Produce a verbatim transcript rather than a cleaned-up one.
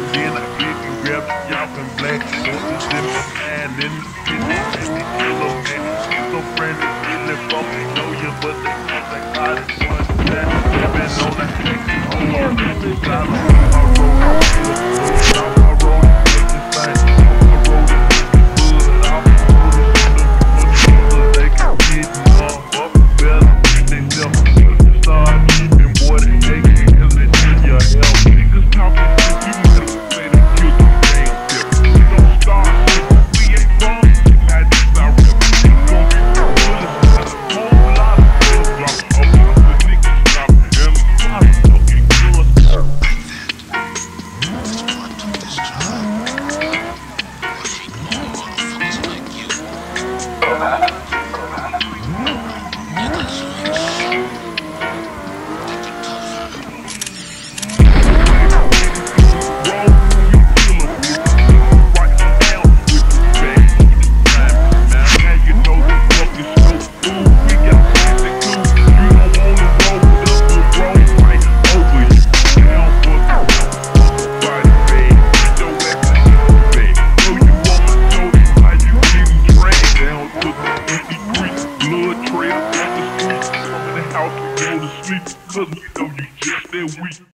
and then I get you wrapped up in black. So who's in my mind in the kitchen? Take me yellow, man. Get no friend and get left off. They know you, but they know they got it. One time, they've been on that thing. Hold on, man. They got it. I roll, I roll, I roll, I roll, I roll, I roll. Trail down the street, coming out to go to sleep, 'cause we know you just that weak.